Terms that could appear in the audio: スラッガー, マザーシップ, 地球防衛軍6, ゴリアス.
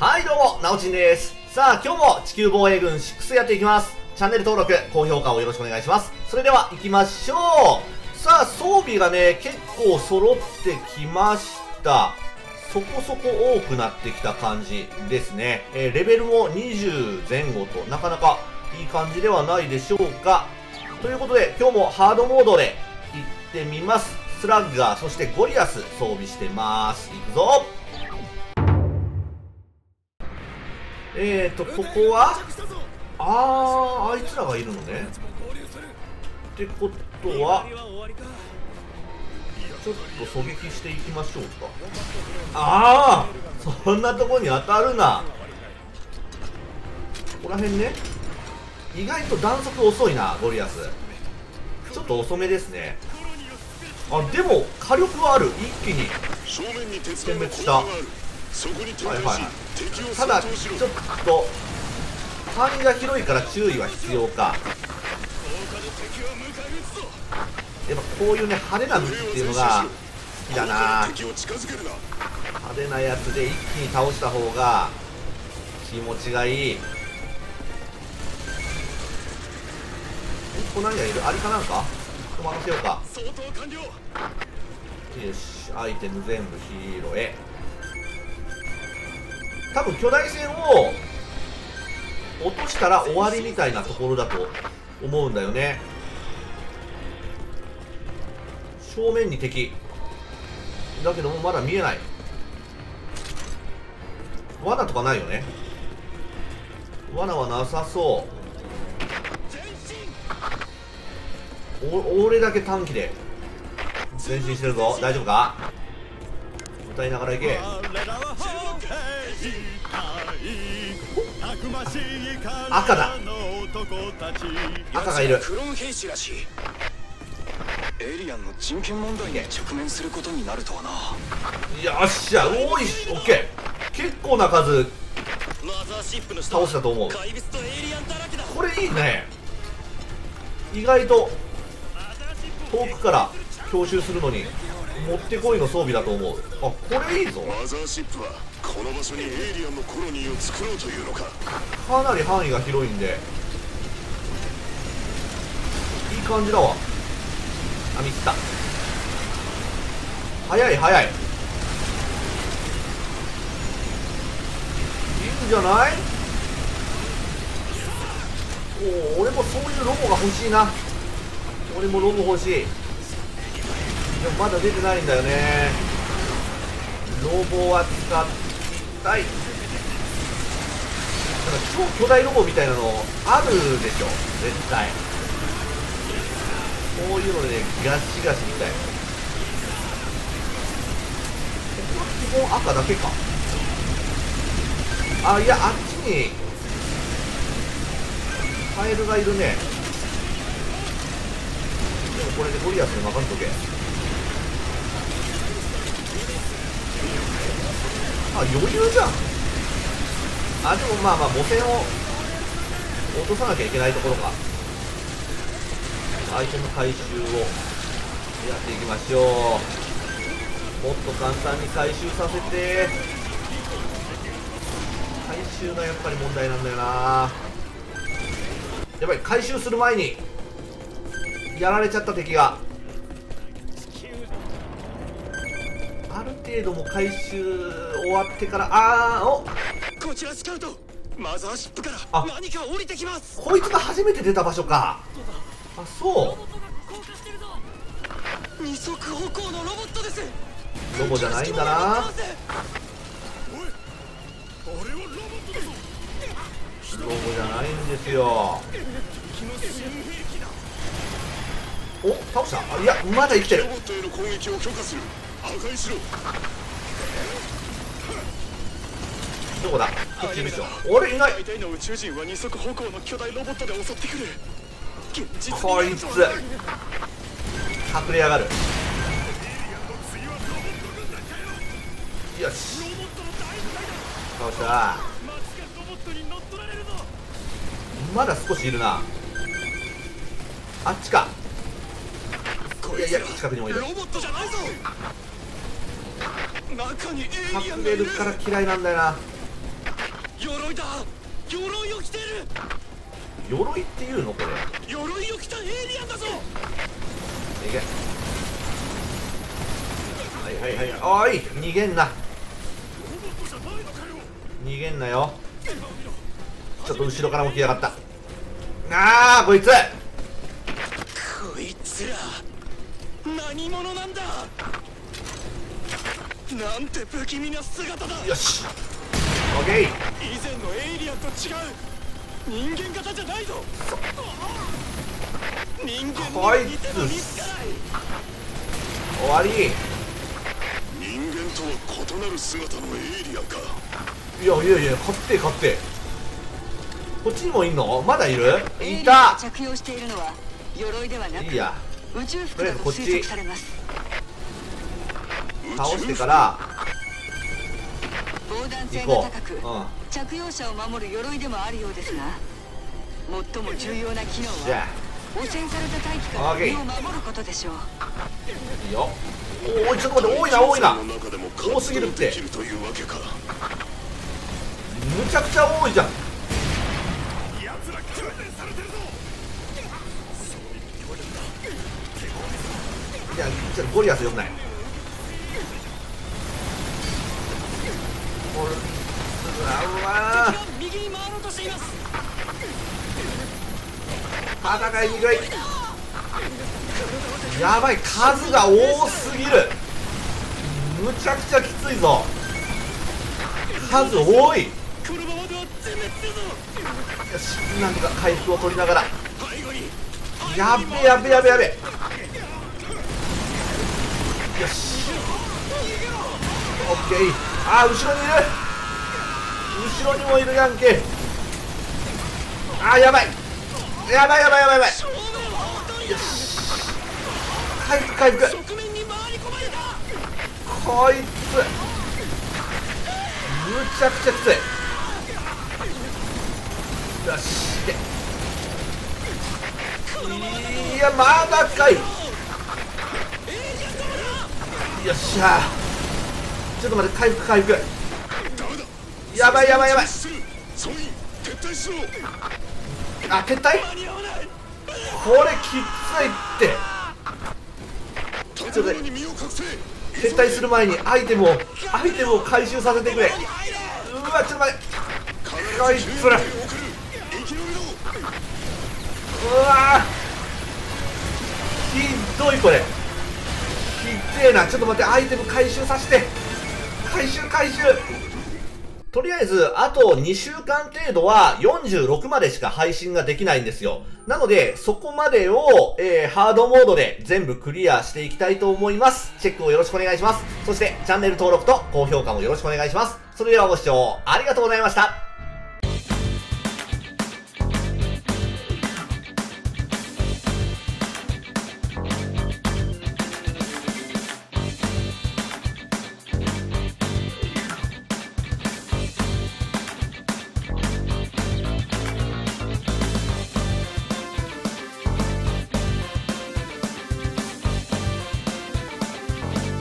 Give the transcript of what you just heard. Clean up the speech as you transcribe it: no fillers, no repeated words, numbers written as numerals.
はいどうも、なおちんです。さあ、今日も地球防衛軍6やっていきます。チャンネル登録、高評価をよろしくお願いします。それでは行きましょう。さあ、装備がね、結構揃ってきました。そこそこ多くなってきた感じですね。レベルも20前後となかなかいい感じではないでしょうか。ということで、今日もハードモードで行ってみます。スラッガー、そしてゴリアス装備してます。行くぞ。ここは、あいつらがいるのね。ってことは、ちょっと狙撃していきましょうか。ああ、そんなとこに当たるな。ここら辺ね、意外と弾速遅いな、ゴリアス。ちょっと遅めですね。あ、でも火力はある。一気に点滅した。はい、ただちょっと範囲が広いから注意は必要か。やっぱこういうね、派手な武器っていうのが好きだな。派手なやつで一気に倒した方が気持ちがいい。ここ何がいる？アリかなんか？ちょっと任せようか。よし、アイテム全部拾え。多分巨大戦を落としたら終わりみたいなところだと思うんだよね。正面に敵だけどもまだ見えない。罠とかないよね。罠はなさそう。俺だけ短期で前進してるぞ。大丈夫か？歌いながら行け。赤だ。赤がいる。エイリアンの人権問題に直面することになるとはな。よっしゃ、おいし、オッケー。結構な数倒したと思う。これいいね。意外と遠くから強襲するのにもってこいの装備だと思う。あ、これいいぞ。マザーシップはこの場所にエイリアンのコロニーを作ろうというのか。かなり範囲が広いんでいい感じだわ。あ、見つけた。早い早い。いいんじゃない？おお、俺もそういうロボが欲しいな。俺もロボ欲しい。でもまだ出てないんだよね。ロボは使いたい。なんか超巨大ロボみたいなのあるでしょ、絶対。こういうのでね、ガシガシみたいな。ここは基本赤だけか。あ、いや、あっちにカエルがいるね。でもこれでゴリアスに任せとけ。あ、余裕じゃん。あ、でもまあまあ母船を落とさなきゃいけないところか。アイテム回収をやっていきましょう。もっと簡単に回収させて。回収がやっぱり問題なんだよな。やっぱり回収する前にやられちゃった敵が。ある程度も回収終わってから、あー、お、こちらスカウト。マザーシップから何か降りてきます。こいつが初めて出た場所か。あ、そう。二足歩行のロボットです。ロボじゃないんだな。ロボじゃないんですよ。お、倒した。あ、いや、まだ生きてる。ロボットへの攻撃を許可する。破壊しろ。どこだ？こっちいるでしょ。俺いない。大体の宇宙人は二足歩行の巨大ロボットで襲ってくる。こいつ隠れやがる。よし、倒した。まだ少しいるな。あっちか。いやいや、近くにもいる。隠れるから嫌いなんだよな。鎧だ。鎧を着てる。鎧っていうのこれ。鎧を着たエイリアンだぞ。逃げ。はいはいはい。おい、逃げんな。逃げんなよ。ちょっと後ろからも来やがった。ああ、こいつ。こいつら何者なんだ。なんて不気味な姿だ。よし。オッケー。以前のエイリアンと違う。人間型じゃないぞ。人間の似ても似つかない。終わり。人間とは異なる姿のエイリアンか。いやいやいや、勝って勝って。こっちにもいんの？まだいる？いた。着用しているのは鎧ではなく、いいや。宇宙服だと推測されます。倒してから防弾性が高く、着用者を守る鎧でもあるようですが、最も重要な機能は汚染された大気から身を守ることでしょう。いいよ。おい、ちょっと待って、多いな多いな、多すぎるって。むちゃくちゃ多いじゃん。いや、ちょっとゴリアスよくない。戦いにくい。やばい、数が多すぎる。むちゃくちゃきついぞ、数多い。よし、なんとか回復を取りながら。やべやべやべやべ。よし、オッケー。ああ、後ろにいる、後ろにもいるやんけ。ああ、やばいやばいやばいやばいやばい。よし、回復回復。こいつむちゃくちゃきつい。よし、で、いや、まだかい。よっしゃー、ちょっと待って、回復回復。やばいやばいやばい。あ、撤退？これきついって。ちょっとね、撤退する前にアイテムを回収させてくれ。うわ、ちょっと待って、こいつら。うわひどい、これひでえな。ちょっと待って、アイテム回収させて、回収回収。とりあえず、あと2週間程度は46までしか配信ができないんですよ。なので、そこまでを、ハードモードで全部クリアしていきたいと思います。チェックをよろしくお願いします。そして、チャンネル登録と高評価もよろしくお願いします。それではご視聴ありがとうございました。